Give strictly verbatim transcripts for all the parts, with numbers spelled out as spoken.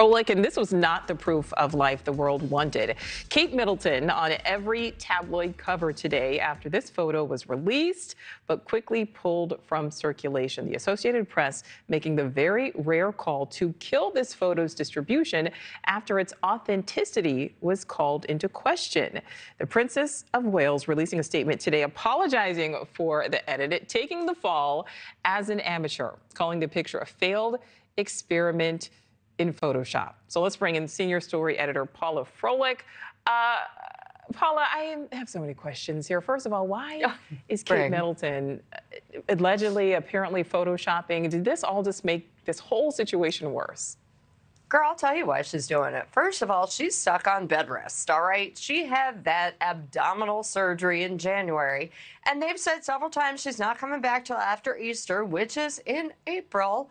Froelich, and this was not the proof of life the world wanted. Kate Middleton on every tabloid cover today after this photo was released, but quickly pulled from circulation. The Associated Press making the very rare call to kill this photo's distribution after its authenticity was called into question. The Princess of Wales releasing a statement today apologizing for the edit, taking the fall as an amateur, calling the picture a failed experiment in Photoshop. So let's bring in senior story editor Paula Froelich. Uh, Paula, I have so many questions here. First of all, why is Kate bring. Middleton allegedly, apparently Photoshopping? Did this all just make this whole situation worse? Girl, I'll tell you why she's doing it. First of all, she's stuck on bed rest, all right? She had that abdominal surgery in January, and they've said several times she's not coming back till after Easter, which is in April.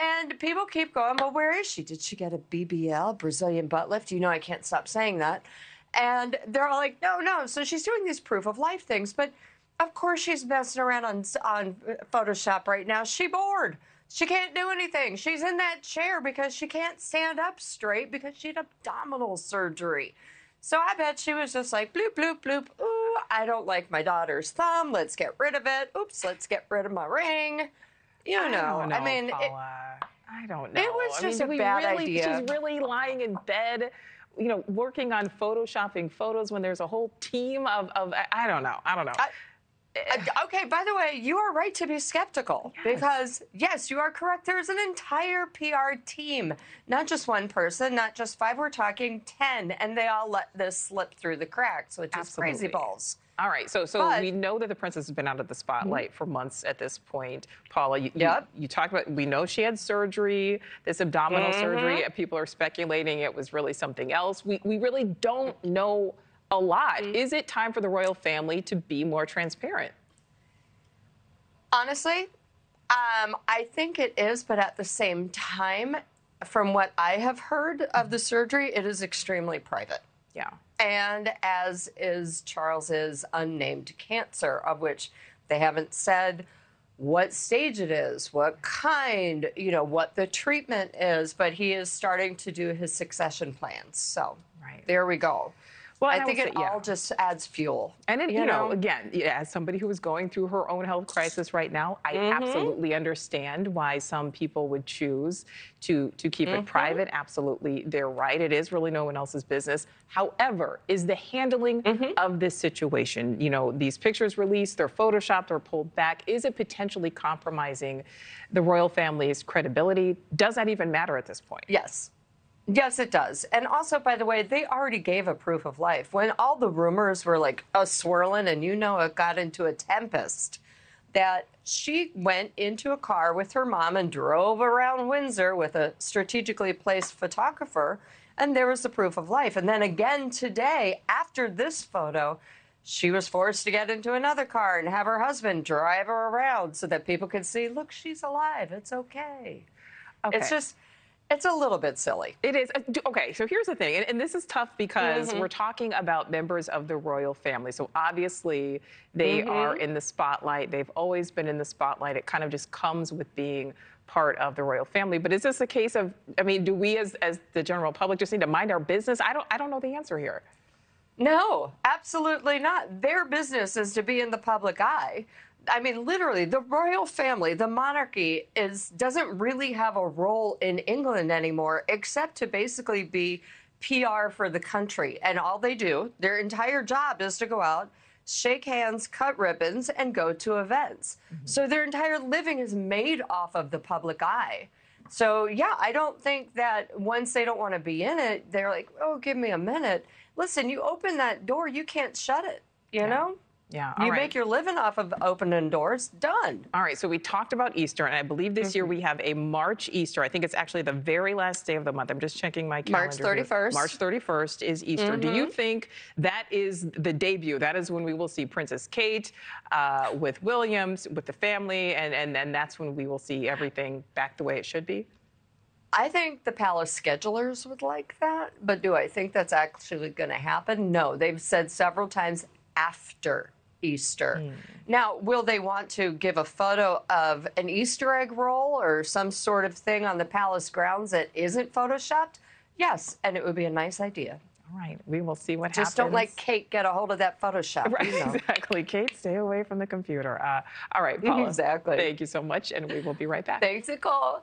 And people keep going, well, where is she? Did she get a B B L, Brazilian butt lift? You know I can't stop saying that. And they're all like, no, no. So she's doing these proof of life things, but of course she's messing around on, on Photoshop right now. She bored. She can't do anything. She's in that chair because she can't stand up straight because she had abdominal surgery. So I bet she was just like, bloop, bloop, bloop. Ooh, I don't like my daughter's thumb. Let's get rid of it. Oops, let's get rid of my ring. You know, I, know, I mean, it, I don't know. It was just I mean, a bad really, idea. She's really lying in bed, you know, working on Photoshopping photos when there's a whole team of, of I don't know. I don't know. I, I, okay, by the way, you are right to be skeptical yes. because, yes, you are correct. There's an entire P R team, not just one person, not just five. We're talking ten, and they all let this slip through the cracks, which Absolutely. is crazy balls. All right, so so but, we know that the princess has been out of the spotlight mm-hmm. for months at this point. Paula, you, yep. you, you talked about, we know she had surgery, this abdominal mm-hmm. surgery. People are speculating it was really something else. We, we really don't know a lot. Mm-hmm. Is it time for the royal family to be more transparent? Honestly, um, I think it is, but at the same time, from what I have heard of the surgery, it is extremely private. Yeah. And as is Charles's unnamed cancer, of which they haven't said what stage it is, what kind, you know, what the treatment is, but he is starting to do his succession plans. So right. there we go. Well, I think it yeah. all just adds fuel. And, it, you, you know, know, again, yeah, as somebody who is going through her own health crisis right now, I mm-hmm. absolutely understand why some people would choose to, to keep mm-hmm. it private. Absolutely, they're right. It is really no one else's business. However, is the handling mm-hmm. of this situation, you know, these pictures released, they're photoshopped or pulled back, is it potentially compromising the royal family's credibility? Does that even matter at this point? Yes. Yes, it does. And also, by the way, they already gave a proof of life. When all the rumors were like a swirling and, you know, it got into a tempest, that she went into a car with her mom and drove around Windsor with a strategically placed photographer. And there was the proof of life. And then again today, after this photo, she was forced to get into another car and have her husband drive her around so that people could see, look, she's alive. It's okay. okay. It's just... It's a little bit silly. It is. Okay, so here's the thing, and, and this is tough because mm-hmm. we're talking about members of the royal family. So obviously they mm-hmm. are in the spotlight. They've always been in the spotlight. It kind of just comes with being part of the royal family. But is this a case of, I mean, do we as, as the general public just need to mind our business? I don't, I don't know the answer here. No, absolutely not. Their business is to be in the public eye. I mean, literally, the royal family, the monarchy, is doesn't really have a role in England anymore, except to basically be P R for the country. And all they do, their entire job is to go out, shake hands, cut ribbons, and go to events. Mm-hmm. So their entire living is made off of the public eye. So, yeah, I don't think that once they don't want to be in it, they're like, oh, give me a minute. Listen, you open that door, you can't shut it, you yeah. know? Yeah, all you right. make your living off of opening doors, done. All right, so we talked about Easter, and I believe this mm-hmm. year we have a March Easter. I think it's actually the very last day of the month. I'm just checking my calendar. March thirty-first. Here. March thirty-first is Easter. Mm-hmm. Do you think that is the debut? That is when we will see Princess Kate uh, with Williams, with the family, and, and then that's when we will see everything back the way it should be? I think the palace schedulers would like that, but do I think that's actually going to happen? No, they've said several times after Easter. Mm. Now, will they want to give a photo of an Easter egg roll or some sort of thing on the palace grounds that isn't photoshopped? Yes, and it would be a nice idea. All right, we will see what happens. Just don't let Kate get a hold of that Photoshop. Right, you know. Exactly. Kate, stay away from the computer. Uh, all right, Paula, exactly. Thank you so much, and we will be right back. Thanks, Nicole.